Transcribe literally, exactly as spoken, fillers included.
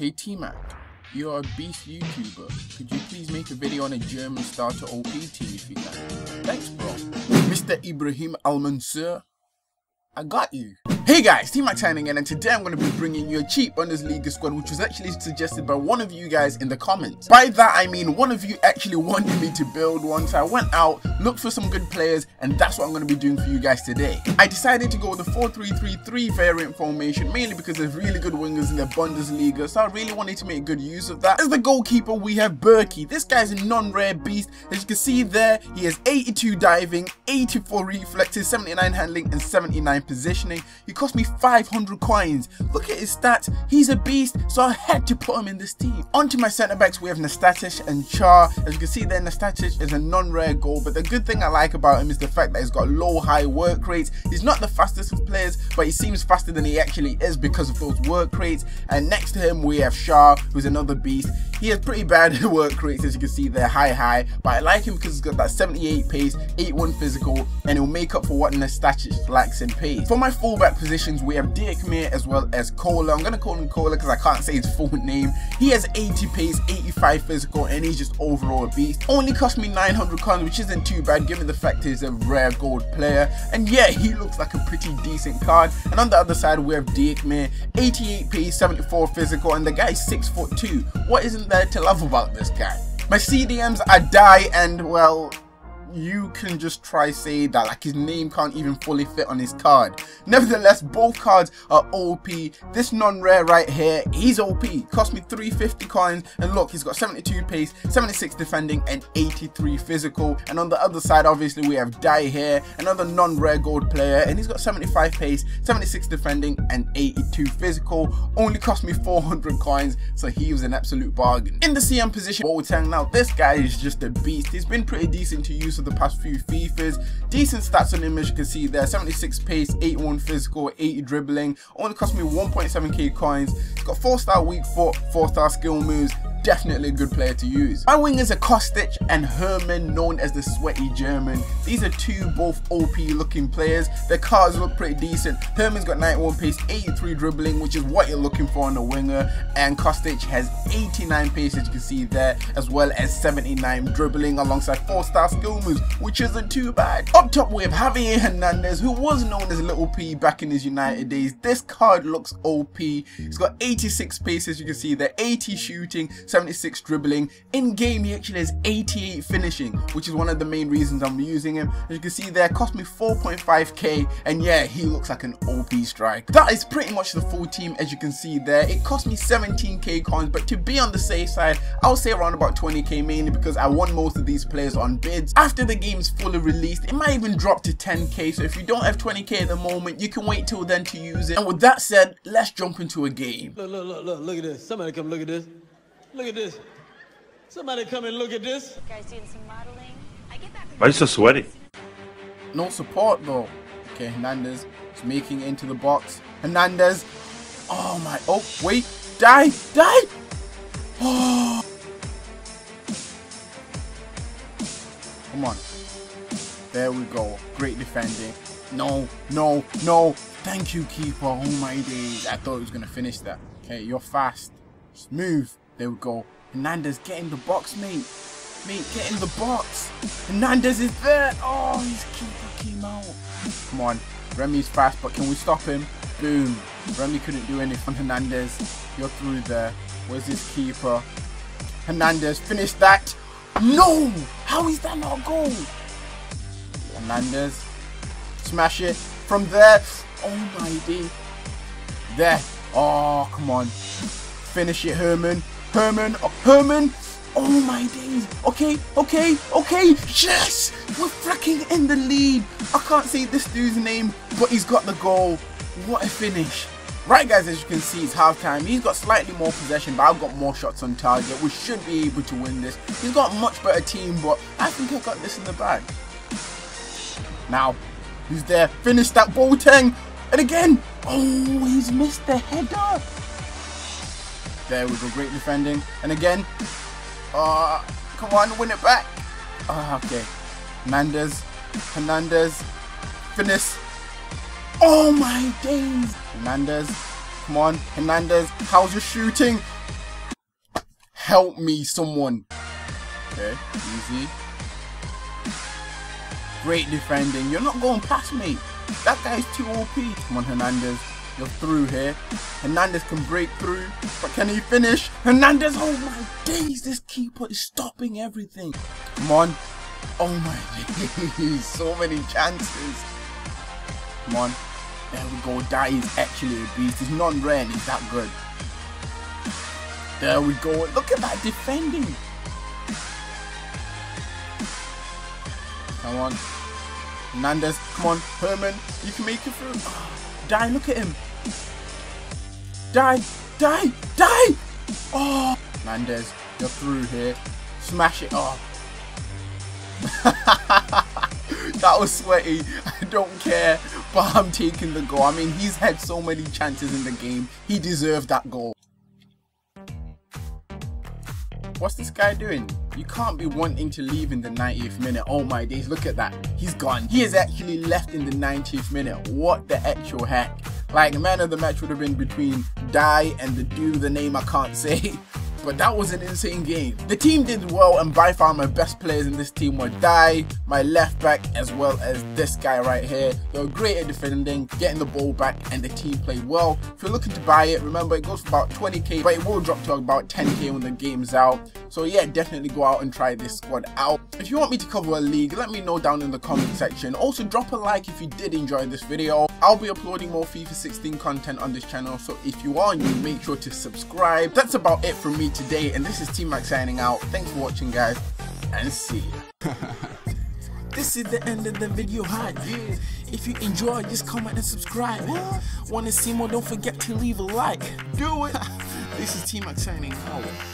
Hey T-Mac, you are a beast YouTuber. Could you please make a video on a German starter O P team if you can? Thanks bro. Mister Ibrahim Al-Mansur, I got you. Hey guys, T-Mac signing in, and today I'm going to be bringing you a cheap Bundesliga squad which was actually suggested by one of you guys in the comments. By that I mean one of you actually wanted me to build one, so I went out, looked for some good players, and that's what I'm going to be doing for you guys today. I decided to go with a four three three three variant formation mainly because there's really good wingers in the Bundesliga, so I really wanted to make good use of that. As the goalkeeper we have Berkey. This guy's a non-rare beast. As you can see there, he has eighty-two diving, eighty-four reflexes, seventy-nine handling and seventy-nine positioning. He cost me five hundred coins. Look at his stats, he's a beast, so I had to put him in this team. Onto my centre backs we have Nastatic and Char. As you can see there, Nastatic is a non-rare goal, but the good thing I like about him is the fact that he's got low high work rates. He's not the fastest of players, but he seems faster than he actually is because of those work rates. And next to him we have Char, who's another beast. He has pretty bad work rates, as you can see there, high high, but I like him because he's got that seventy-eight pace, eighty-one physical, and he'll make up for what Nastatic lacks in pace. For my fullback positions we have Diakmir as well as Kohler. I'm gonna call him Kohler because I can't say his full name. He has eighty pace, eighty-five physical, and he's just overall a beast. Only cost me nine hundred coins, which isn't too bad given the fact he's a rare gold player. And yeah, he looks like a pretty decent card. And on the other side we have Diakmir, eighty-eight pace, seventy-four physical, and the guy's six foot two. What isn't there to love about this guy? My C D Ms are die, and well, you can just try say that, like his name can't even fully fit on his card. Nevertheless, both cards are O P. This non-rare right here, he's O P. Cost me three hundred fifty coins, and look, he's got seventy-two pace, seventy-six defending, and eighty-three physical. And on the other side, obviously, we have Dai here, another non-rare gold player, and he's got seventy-five pace, seventy-six defending, and eighty-two physical. Only cost me four hundred coins, so he was an absolute bargain. In the C M position, Boateng. Now this guy is just a beast. He's been pretty decent to use the past few FIFAs. Decent stats on him, as you can see there, seventy-six pace, eighty-one physical, eighty dribbling. Only cost me one point seven K coins. He's got four star weak foot, four star skill moves. Definitely a good player to use. My wingers are Kostic and Hermann, known as the sweaty German. These are two both O P looking players. Their cards look pretty decent. Hermann's got ninety-one pace, eighty-tee dribbling, which is what you're looking for on a winger, and Kostic has eighty-nine pace, as you can see there, as well as seventy-nine dribbling alongside four star skill moves, which isn't too bad. Up top we have Javier Hernandez, who was known as Little P back in his United days. This card looks O P. He's got eighty-six pace, as you can see there, eighty shooting, seventy-six dribbling. In game he actually has eighty-eight finishing, which is one of the main reasons I'm using him. As you can see there, cost me four point five K, and yeah, he looks like an O P strike. That is pretty much the full team, as you can see there. It cost me seventeen K coins, but to be on the safe side, I'll say around about twenty K, mainly because I won most of these players on bids. After the game's fully released, it might even drop to ten K, so if you don't have twenty K at the moment, you can wait till then to use it. And with that said, let's jump into a game. Look, look, look, look, look at this. Somebody come look at this. Look at this. Somebody come and look at this. You guys doing some modeling? I get that. Why are you so sweaty? No support though. Okay, Hernandez is making it into the box. Hernandez. Oh my. Oh, wait. Die. Die. Oh. Come on. There we go. Great defending. No, no, no. Thank you, keeper. Oh my days. I thought he was going to finish that. Okay, you're fast. Smooth. There we go. Hernandez, get in the box, mate. Mate, get in the box. Hernandez is there. Oh, he's keeper came out. Come on. Remy's fast, but can we stop him? Boom. Remy couldn't do anything. Hernandez, you're through there. Where's his keeper? Hernandez, finish that. No! How is that not a goal? Hernandez, smash it. From there. Oh, my day. There. Oh, come on. Finish it, Hermann. Hermann, oh, Hermann, oh my days, okay, okay, okay, yes, we're freaking in the lead. I can't say this dude's name, but he's got the goal. What a finish. Right guys, as you can see, it's half time. He's got slightly more possession, but I've got more shots on target. We should be able to win this. He's got a much better team, but I think I've got this in the bag. Now, he's there, finish that, Boateng, and again, oh, he's missed the header. There we go, great defending, and again, uh, come on, win it back. Uh, okay, Hernandez, Hernandez, finish. Oh my days, Hernandez, come on, Hernandez, how's your shooting? help me, someone. Okay, easy. Great defending. You're not going past me. That guy's too O P. Come on, Hernandez. You're through here. Hernandez can break through. But can he finish? Hernandez. Oh, my days. This keeper is stopping everything. Come on. Oh, my days. So many chances. Come on. There we go. That is actually a beast. It's non-rare. It's that good. There we go. Look at that defending. Come on. Hernandez. Come on. Hermann. You can make it through. Oh, die. Look at him. Die. Die. Die. Oh. Hernandez. You're through here. Smash it off. That was sweaty. I don't care. But I'm taking the goal. I mean, he's had so many chances in the game. He deserved that goal. What's this guy doing? You can't be wanting to leave in the ninetieth minute. Oh my days, look at that. He's gone. He has actually left in the ninetieth minute. What the actual heck? Like, man of the match would have been between Die and the dude, the name I can't say. But that was an insane game. The team did well, and by far my best players in this team were Die, my left back, as well as this guy right here. They were great at defending, getting the ball back, and the team played well. If you're looking to buy it, remember it goes for about twenty K, but it will drop to about ten K when the game's out. So yeah, definitely go out and try this squad out. If you want me to cover a league, let me know down in the comment section. Also drop a like if you did enjoy this video. I'll be uploading more FIFA sixteen content on this channel, so if you are new, make sure to subscribe. That's about it from me today, and this is T Mac signing out. Thanks for watching, guys, and see ya. This is the end of the video, hi. Yeah. If you enjoyed, just comment and subscribe. What? Wanna see more? Don't forget to leave a like. Do it. This is T Mac signing out.